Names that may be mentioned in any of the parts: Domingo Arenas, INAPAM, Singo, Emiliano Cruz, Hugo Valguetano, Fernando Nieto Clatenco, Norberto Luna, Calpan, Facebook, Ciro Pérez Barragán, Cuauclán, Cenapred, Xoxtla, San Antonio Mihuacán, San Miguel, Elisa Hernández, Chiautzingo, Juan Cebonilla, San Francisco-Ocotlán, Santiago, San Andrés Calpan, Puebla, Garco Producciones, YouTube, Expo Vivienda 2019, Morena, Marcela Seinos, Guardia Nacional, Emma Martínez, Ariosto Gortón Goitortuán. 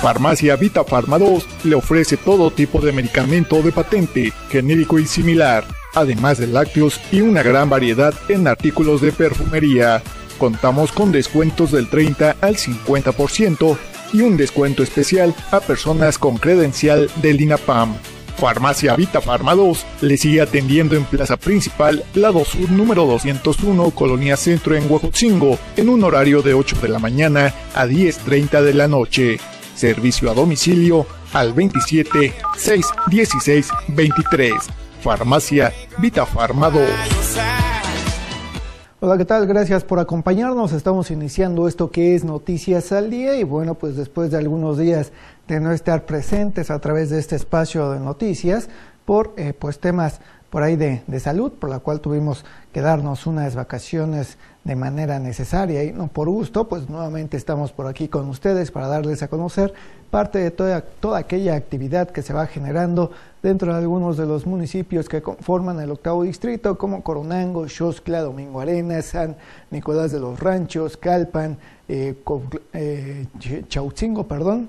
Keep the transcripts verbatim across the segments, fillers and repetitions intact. Farmacia Vita Pharma dos le ofrece todo tipo de medicamento de patente, genérico y similar, además de lácteos y una gran variedad en artículos de perfumería. Contamos con descuentos del treinta al cincuenta por ciento y un descuento especial a personas con credencial del INAPAM. Farmacia Vita Pharma dos le sigue atendiendo en Plaza Principal, lado sur número doscientos uno, Colonia Centro en Huejotzingo, en un horario de ocho de la mañana a diez treinta de la noche. Servicio a domicilio al veintisiete, seis, dieciséis, veintitrés. Farmacia Vita Pharma dos. Hola, ¿qué tal? Gracias por acompañarnos. Estamos iniciando esto que es Noticias al Día y bueno, pues después de algunos días de no estar presentes a través de este espacio de noticias por eh, pues temas por ahí de, de salud, por la cual tuvimos que darnos unas vacaciones de manera necesaria y no por gusto, pues nuevamente estamos por aquí con ustedes para darles a conocer parte de toda, toda aquella actividad que se va generando dentro de algunos de los municipios que conforman el octavo distrito, como Coronango, Xoxtla, Domingo Arenas, San Nicolás de los Ranchos, Calpan, eh, eh, Chiautzingo, perdón,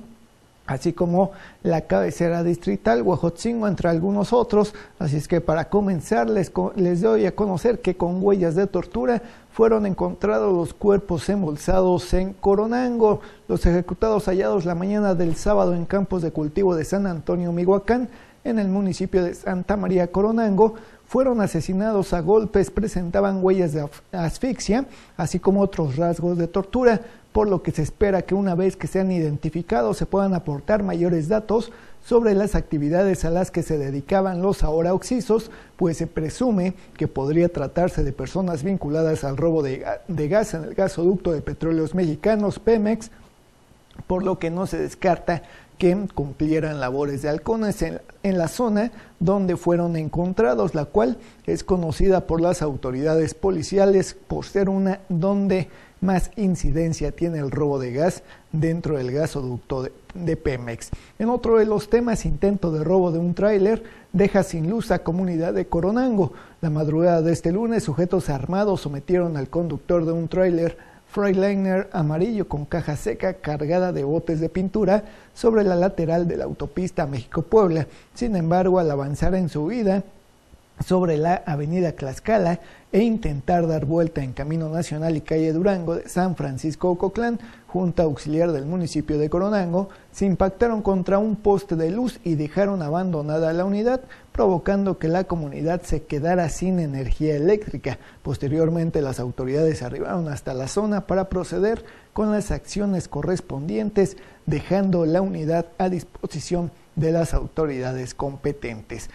así como la cabecera distrital, Huejotzingo, entre algunos otros. Así es que para comenzar les, les doy a conocer que con huellas de tortura fueron encontrados los cuerpos embolsados en Coronango. Los ejecutados hallados la mañana del sábado en campos de cultivo de San Antonio Mihuacán, en el municipio de Santa María Coronango, fueron asesinados a golpes, presentaban huellas de asfixia, así como otros rasgos de tortura, por lo que se espera que una vez que sean identificados se puedan aportar mayores datos sobre las actividades a las que se dedicaban los ahora occisos, pues se presume que podría tratarse de personas vinculadas al robo de, de gas en el gasoducto de petróleos mexicanos, Pemex, por lo que no se descarta que cumplieran labores de halcones en, en la zona donde fueron encontrados, la cual es conocida por las autoridades policiales por ser una donde más incidencia tiene el robo de gas dentro del gasoducto de, de Pemex. En otro de los temas, intento de robo de un tráiler deja sin luz a comunidad de Coronango. La madrugada de este lunes, sujetos armados sometieron al conductor de un tráiler Freightliner amarillo con caja seca cargada de botes de pintura sobre la lateral de la autopista México-Puebla. Sin embargo, al avanzar en su huida sobre la avenida Tlaxcala e intentar dar vuelta en Camino Nacional y Calle Durango de San Francisco-Ocotlán, junta auxiliar del municipio de Coronango, se impactaron contra un poste de luz y dejaron abandonada la unidad, provocando que la comunidad se quedara sin energía eléctrica. Posteriormente, las autoridades arribaron hasta la zona para proceder con las acciones correspondientes, dejando la unidad a disposición de las autoridades competentes.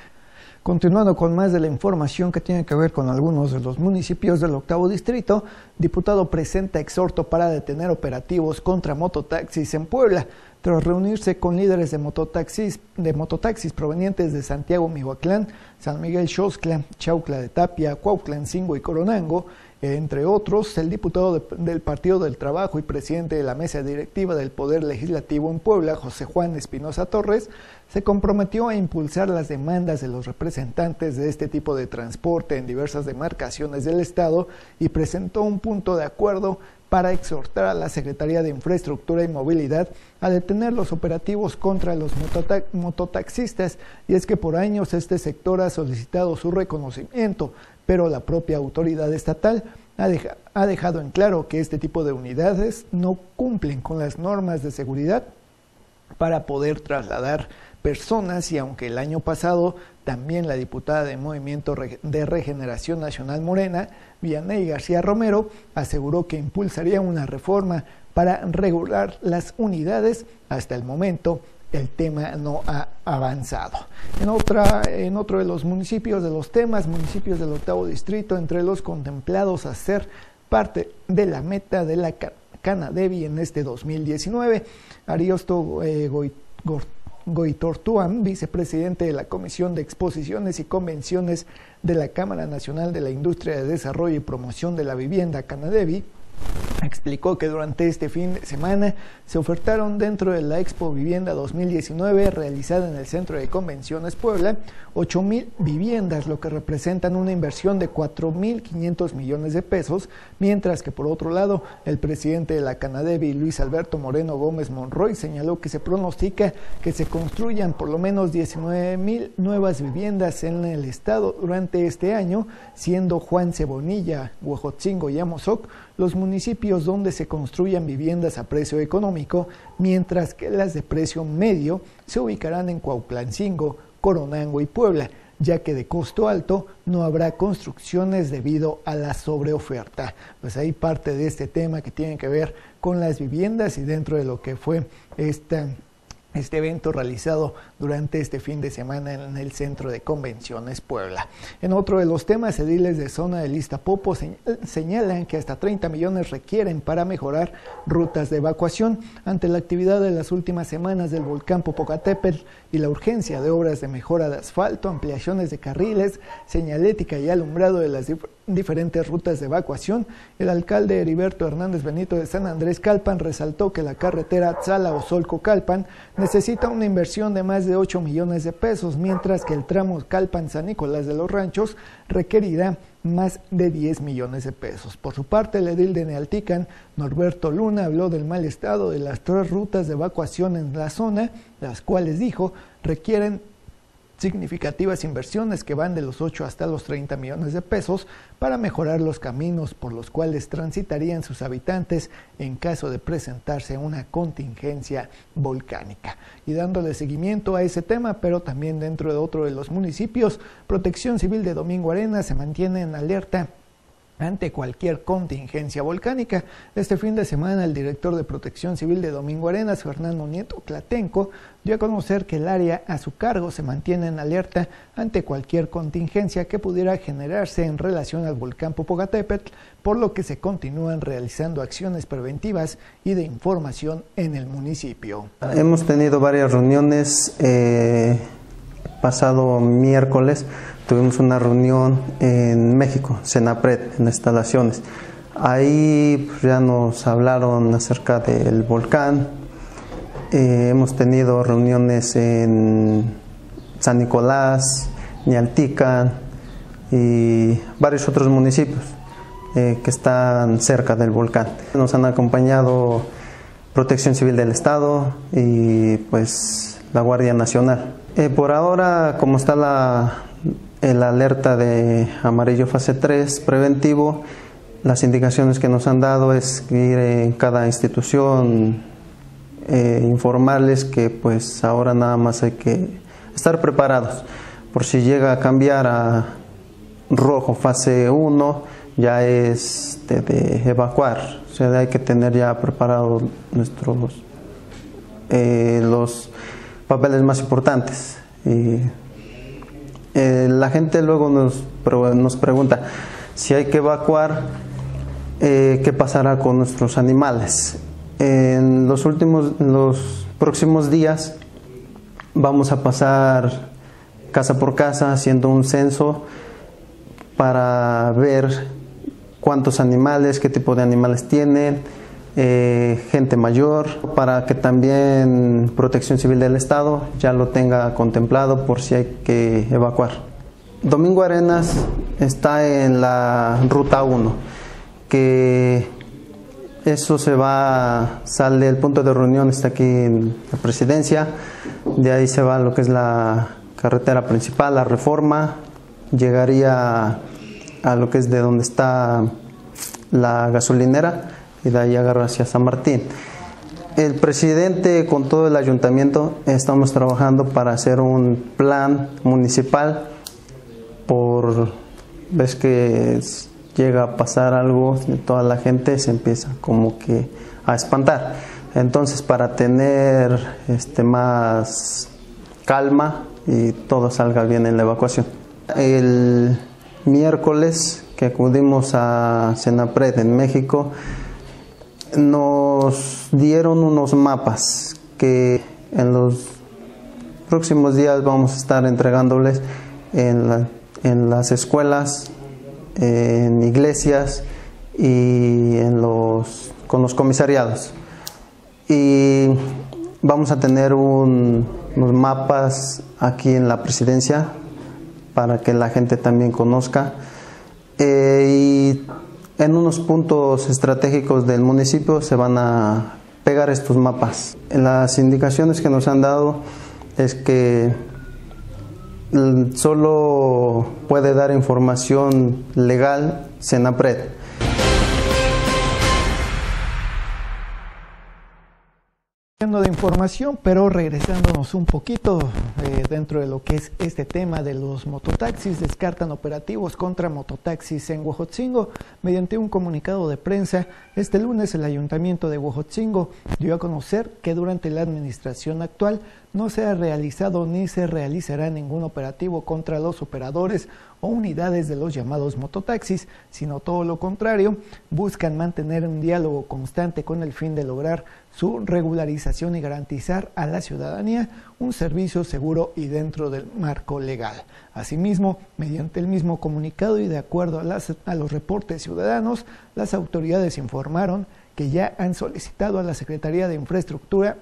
Continuando con más de la información que tiene que ver con algunos de los municipios del octavo distrito, diputado presenta exhorto para detener operativos contra mototaxis en Puebla. Tras reunirse con líderes de mototaxis, de mototaxis provenientes de Santiago Mihuacán, San Miguel Xoxtla, Chaucla de Tapia, Cuauclán, Singo y Coronango, entre otros, el diputado de, del Partido del Trabajo y presidente de la Mesa Directiva del Poder Legislativo en Puebla, José Juan Espinosa Torres, se comprometió a impulsar las demandas de los representantes de este tipo de transporte en diversas demarcaciones del Estado y presentó un punto de acuerdo para exhortar a la Secretaría de Infraestructura y Movilidad a detener los operativos contra los mototax- mototaxistas, y es que por años este sector ha solicitado su reconocimiento, pero la propia autoridad estatal ha, deja- ha dejado en claro que este tipo de unidades no cumplen con las normas de seguridad para poder trasladar personas, y aunque el año pasado también la diputada de Movimiento de Regeneración Nacional Morena, Vianey García Romero, aseguró que impulsaría una reforma para regular las unidades, hasta el momento el tema no ha avanzado. En, otra, en otro de los municipios de los temas, municipios del octavo distrito, entre los contemplados a ser parte de la meta de la Canadevi en este dos mil diecinueve, Ariosto eh, Gortón Goitortuán, vicepresidente de la Comisión de Exposiciones y Convenciones de la Cámara Nacional de la Industria de Desarrollo y Promoción de la Vivienda, Canadevi, Explicó que durante este fin de semana se ofertaron dentro de la Expo Vivienda dos mil diecinueve realizada en el Centro de Convenciones Puebla ocho mil viviendas, lo que representan una inversión de cuatro mil quinientos millones de pesos, mientras que por otro lado el presidente de la Canadevi, Luis Alberto Moreno Gómez Monroy, señaló que se pronostica que se construyan por lo menos diecinueve mil nuevas viviendas en el estado durante este año, siendo Juan Cebonilla, Huejotzingo y Amozoc los municipios donde se construyan viviendas a precio económico, mientras que las de precio medio se ubicarán en Cuauclán, Singo, Coronango y Puebla, ya que de costo alto no habrá construcciones debido a la sobreoferta. Pues ahí parte de este tema que tiene que ver con las viviendas y dentro de lo que fue esta... este evento realizado durante este fin de semana en el Centro de Convenciones Puebla. En otro de los temas, ediles de zona de Lixtapopo señalan que hasta treinta millones requieren para mejorar rutas de evacuación ante la actividad de las últimas semanas del volcán Popocatépetl y la urgencia de obras de mejora de asfalto, ampliaciones de carriles, señalética y alumbrado de las diferentes rutas de evacuación. El alcalde Heriberto Hernández Benito de San Andrés Calpan soltó que la carretera Tzala-Ozolco-Calpan necesita una inversión de más de ocho millones de pesos, mientras que el tramo Calpan-San Nicolás de los Ranchos requerirá más de diez millones de pesos. Por su parte, el edil de Nealtican, Norberto Luna, habló del mal estado de las tres rutas de evacuación en la zona, las cuales, dijo, requieren significativas inversiones que van de los ocho hasta los treinta millones de pesos para mejorar los caminos por los cuales transitarían sus habitantes en caso de presentarse una contingencia volcánica. Y dándole seguimiento a ese tema, pero también dentro de otro de los municipios, Protección Civil de Domingo Arenas se mantiene en alerta ante cualquier contingencia volcánica. Este fin de semana, el director de Protección Civil de Domingo Arenas, Fernando Nieto Clatenco, dio a conocer que el área a su cargo se mantiene en alerta ante cualquier contingencia que pudiera generarse en relación al volcán Popocatépetl, por lo que se continúan realizando acciones preventivas y de información en el municipio. Hemos tenido varias reuniones. Eh, pasado miércoles tuvimos una reunión en México, Cenapred, en instalaciones. Ahí ya nos hablaron acerca del volcán. Eh, hemos tenido reuniones en San Nicolás, Nealtican y varios otros municipios eh, que están cerca del volcán. Nos han acompañado Protección Civil del Estado y pues la Guardia Nacional. Eh, por ahora, como está la la alerta de amarillo fase tres preventivo, las indicaciones que nos han dado es ir en cada institución, eh, informarles que pues ahora nada más hay que estar preparados por si llega a cambiar a rojo fase uno, ya es de, de evacuar. O sea, hay que tener ya preparados nuestros eh, los papeles más importantes. Y Eh, la gente luego nos, nos pregunta si hay que evacuar, eh, qué pasará con nuestros animales. En los, últimos, en los próximos días vamos a pasar casa por casa haciendo un censo para ver cuántos animales, qué tipo de animales tienen, eh, gente mayor, para que también Protección Civil del Estado ya lo tenga contemplado por si hay que evacuar. Domingo Arenas está en la ruta uno, que eso se va, sale el punto de reunión, está aquí en la Presidencia, de ahí se va lo que es la carretera principal, la Reforma, llegaría a lo que es de donde está la gasolinera, y de ahí agarra hacia San Martín. El presidente con todo el ayuntamiento estamos trabajando para hacer un plan municipal por ves que es, llega a pasar algo y toda la gente se empieza como que a espantar. Entonces, para tener este, más calma y todo salga bien en la evacuación. El miércoles que acudimos a Cenapred en México, nos dieron unos mapas que en los próximos días vamos a estar entregándoles en, la, en las escuelas, en iglesias y en los, con los comisariados. Y vamos a tener un, unos mapas aquí en la presidencia para que la gente también conozca. Eh, y en unos puntos estratégicos del municipio se van a pegar estos mapas. Las indicaciones que nos han dado es que solo puede dar información legal Cenapred. De información, pero regresándonos un poquito eh, dentro de lo que es este tema de los mototaxis, descartan operativos contra mototaxis en Huejotzingo. Mediante un comunicado de prensa, este lunes el ayuntamiento de Huejotzingo dio a conocer que durante la administración actual no se ha realizado ni se realizará ningún operativo contra los operadores o unidades de los llamados mototaxis, sino todo lo contrario, buscan mantener un diálogo constante con el fin de lograr su regularización y garantizar a la ciudadanía un servicio seguro y dentro del marco legal. Asimismo, mediante el mismo comunicado y de acuerdo a, las, a los reportes ciudadanos, las autoridades informaron que ya han solicitado a la Secretaría de Infraestructura,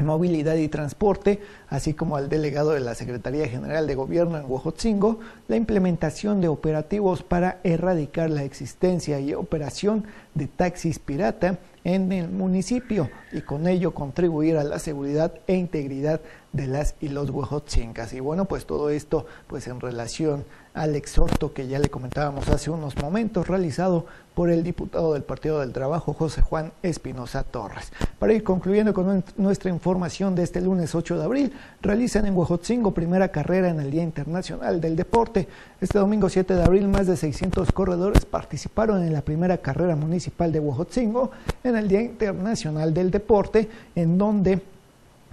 Movilidad y Transporte, así como al delegado de la Secretaría General de Gobierno en Huejotzingo, la implementación de operativos para erradicar la existencia y operación de taxis pirata en el municipio y con ello contribuir a la seguridad e integridad de las y los huejotzincas. Y bueno, pues todo esto pues en relación al exhorto que ya le comentábamos hace unos momentos realizado por el diputado del Partido del Trabajo, José Juan Espinosa Torres. Para ir concluyendo con nuestra información de este lunes ocho de abril, realizan en Huejotzingo primera carrera en el Día Internacional del Deporte. Este domingo siete de abril, más de seiscientos corredores participaron en la primera carrera municipal de Huejotzingo en el Día Internacional del Deporte, en donde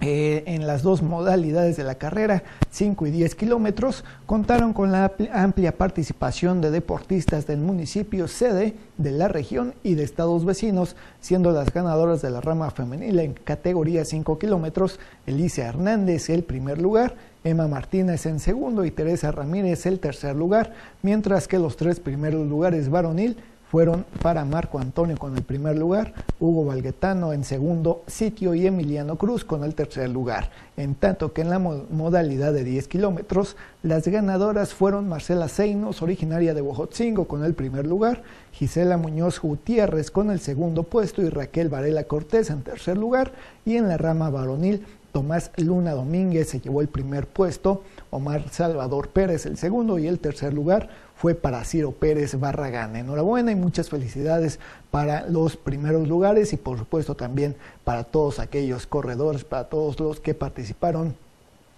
Eh, en las dos modalidades de la carrera, cinco y diez kilómetros, contaron con la amplia participación de deportistas del municipio sede, de la región y de estados vecinos, siendo las ganadoras de la rama femenil en categoría cinco kilómetros, Elisa Hernández el primer lugar, Emma Martínez en segundo y Teresa Ramírez el tercer lugar, mientras que los tres primeros lugares varonil fueron para Marco Antonio con el primer lugar, Hugo Valguetano en segundo sitio y Emiliano Cruz con el tercer lugar. En tanto que en la modalidad de diez kilómetros, las ganadoras fueron Marcela Seinos, originaria de Huejotzingo, con el primer lugar, Gisela Muñoz Gutiérrez con el segundo puesto y Raquel Varela Cortés en tercer lugar. Y en la rama varonil, Tomás Luna Domínguez se llevó el primer puesto, Omar Salvador Pérez el segundo y el tercer lugar fue para Ciro Pérez Barragán. Enhorabuena y muchas felicidades para los primeros lugares y por supuesto también para todos aquellos corredores, para todos los que participaron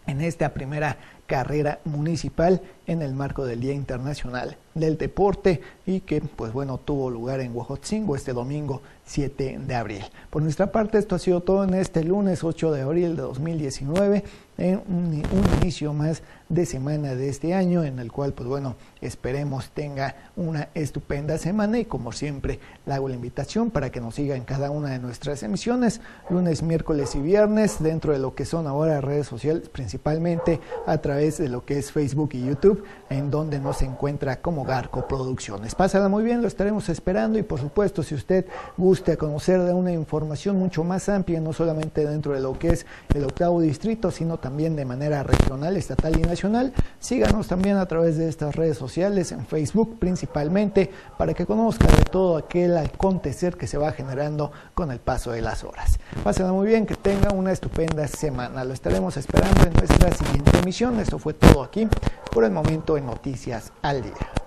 en esta primera carrera municipal en el marco del Día Internacional del Deporte y que pues bueno tuvo lugar en Huejotzingo este domingo siete de abril. Por nuestra parte esto ha sido todo en este lunes ocho de abril de dos mil diecinueve, en un, un inicio más de semana de este año en el cual pues bueno esperemos tenga una estupenda semana y como siempre le hago la invitación para que nos siga en cada una de nuestras emisiones lunes, miércoles y viernes dentro de lo que son ahora redes sociales, principalmente a través de lo que es Facebook y YouTube, en donde nos encuentra como Garco Producciones. Pásala muy bien, lo estaremos esperando y por supuesto si usted gusta conocer de una información mucho más amplia, no solamente dentro de lo que es el octavo distrito, sino también de manera regional, estatal y nacional, síganos también a través de estas redes sociales, en Facebook principalmente, para que conozca de todo aquel acontecer que se va generando con el paso de las horas. Pásala muy bien, que tenga una estupenda semana, lo estaremos esperando en nuestra siguiente emisión. Esto fue todo aquí por el momento en Noticias al Día.